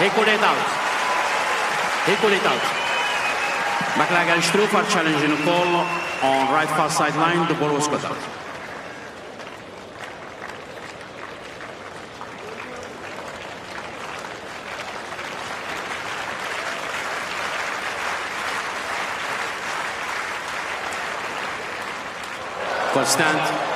They call it out. They call it out. McLachlan-Struff are challenging a call on right far sideline. The ball was cut out. Constant.